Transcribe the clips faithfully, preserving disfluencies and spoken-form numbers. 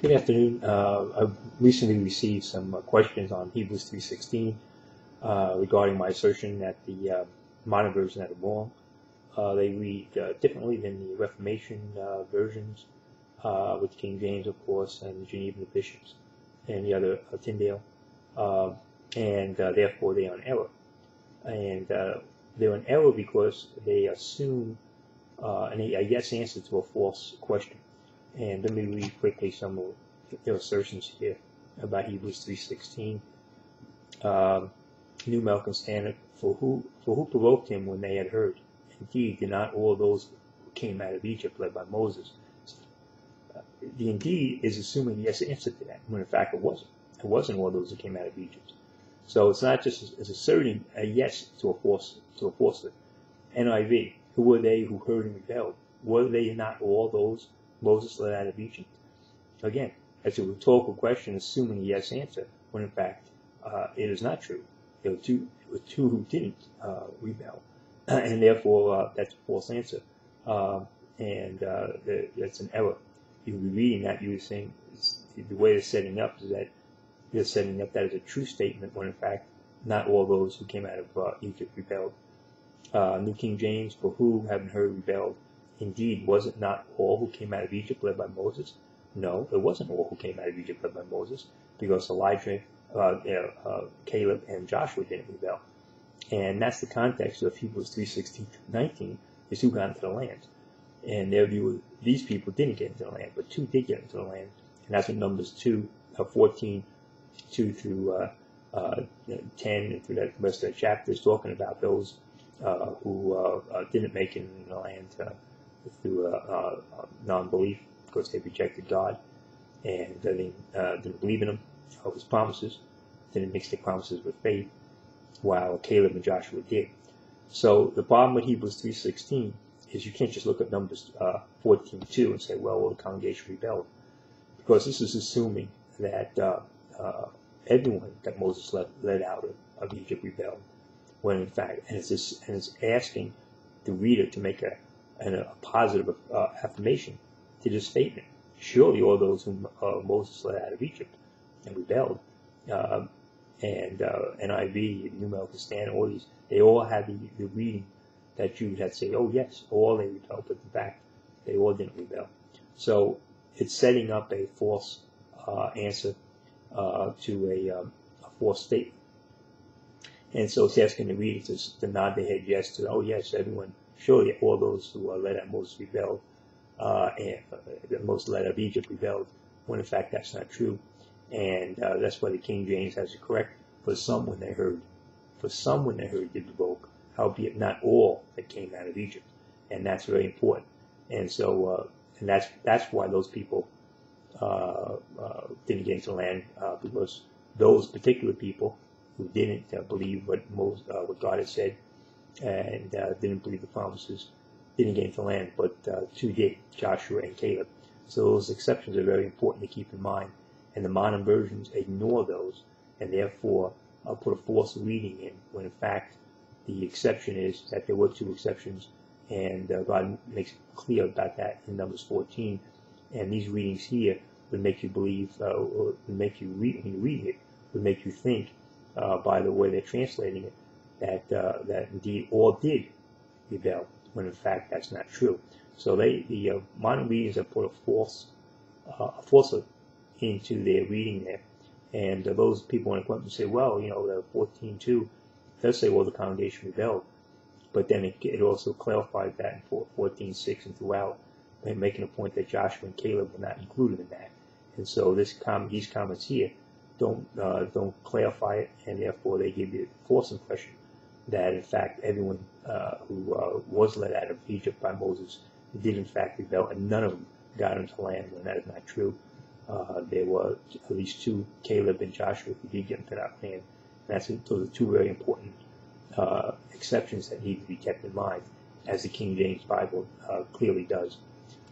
Good afternoon. Uh, I've recently received some uh, questions on Hebrews three sixteen uh, regarding my assertion that the uh, modern version had it wrong. Uh, they read uh, differently than the Reformation uh, versions, uh, with King James, of course, and the Geneva editions, and the other uh, Tyndale, uh, and uh, therefore they are in error. And uh, they're in error because they assume uh, an, a yes answer to a false question. And let me read quickly some of their assertions here about Hebrews three sixteen. Um, New American Standard, for who, for who provoked him when they had heard? Indeed, did not all those who came out of Egypt led by Moses? The indeed is assuming yes answer to that, when in fact it wasn't. It wasn't all those who came out of Egypt. So it's not just as asserting a yes to a false, to a falsehood. N I V, who were they who heard and rebelled? Were they not all those Moses led out of Egypt? Again, that's a rhetorical question assuming a yes answer, when in fact uh, it is not true. There were two, there were two who didn't uh, rebel, and therefore uh, that's a false answer, uh, and uh, the, that's an error. You would be reading that, you would think the way they're setting up is that they're setting up that as a true statement, when in fact not all those who came out of uh, Egypt rebelled. Uh, New King James, for who haven't heard rebelled? Indeed, was it not all who came out of Egypt led by Moses? No, it wasn't all who came out of Egypt led by Moses, because Elijah, uh, uh, Caleb, and Joshua didn't rebel. And that's the context of Hebrews three sixteen to nineteen, is who got into the land. And their view was these people didn't get into the land, but two did get into the land. And that's what Numbers two, fourteen, two through ten, and through the rest of the chapter is talking about those uh, who uh, uh, didn't make it into the land uh, through uh, uh, non-belief, because they rejected God, and uh, they uh, didn't believe in him, of his promises, didn't mix their promises with faith, while Caleb and Joshua did. So the problem with Hebrews three sixteen is you can't just look at Numbers uh, fourteen two and say, well, well, the congregation rebelled, because this is assuming that uh, uh, everyone that Moses led, led out of, of Egypt rebelled, when in fact, and it's, just, and it's asking the reader to make a and a positive uh, affirmation to this statement. Surely all those whom uh, Moses led out of Egypt and rebelled, uh, and uh, N I V, New American Standard, all these, they all had the, the reading that you had say, oh yes, all they rebelled, but in fact, they all didn't rebel. So it's setting up a false uh, answer uh, to a, um, a false statement. And so it's asking the reader to, to nod their head yes to, oh yes, everyone, surely all those who are led out of Moses rebelled, uh, and uh, the most led out of Egypt rebelled, when in fact that's not true. And uh, that's why the King James has it correct. For some when they heard, for some when they heard did provoke, howbeit not all that came out of Egypt. And that's very important. And so, uh, and that's that's why those people uh, uh, didn't get into the land, uh, because those particular people who didn't uh, believe what Moses, uh, what God had said, and uh, didn't believe the promises, didn't gain the land, but uh, two did, Joshua and Caleb. So those exceptions are very important to keep in mind, and the modern versions ignore those, and therefore uh, put a false reading in, when in fact the exception is that there were two exceptions, and uh, God makes clear about that in Numbers fourteen, and these readings here would make you believe, uh, or would make you read, when you read it, would make you think, uh, by the way they're translating it, that uh, that indeed all did rebel, when in fact that's not true. So they the uh, modern readings have put a false uh, a falsehood into their reading there, and uh, those people in Quentin say, well, you know, fourteen two does say, well, the congregation rebelled, but then it, it also clarified that in fourteen six and throughout, and making a point that Joshua and Caleb were not included in that, and so this com these comments here don't uh, don't clarify it, and therefore they give you a false impression that in fact everyone uh, who uh, was led out of Egypt by Moses did in fact rebel, and none of them got into the land, when that is not true. Uh, there were at least two, Caleb and Joshua, who did get into that land. And that's, those are two very important uh, exceptions that need to be kept in mind, as the King James Bible uh, clearly does.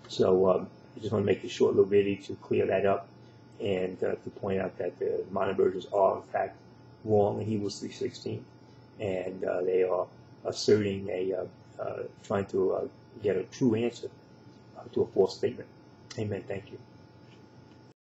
So um, I just want to make a short little video to clear that up, and uh, to point out that the modern versions are in fact wrong in Hebrews three sixteen. And uh, they are asserting a, uh, uh, trying to uh, get a true answer uh, to a false statement. Amen. Thank you.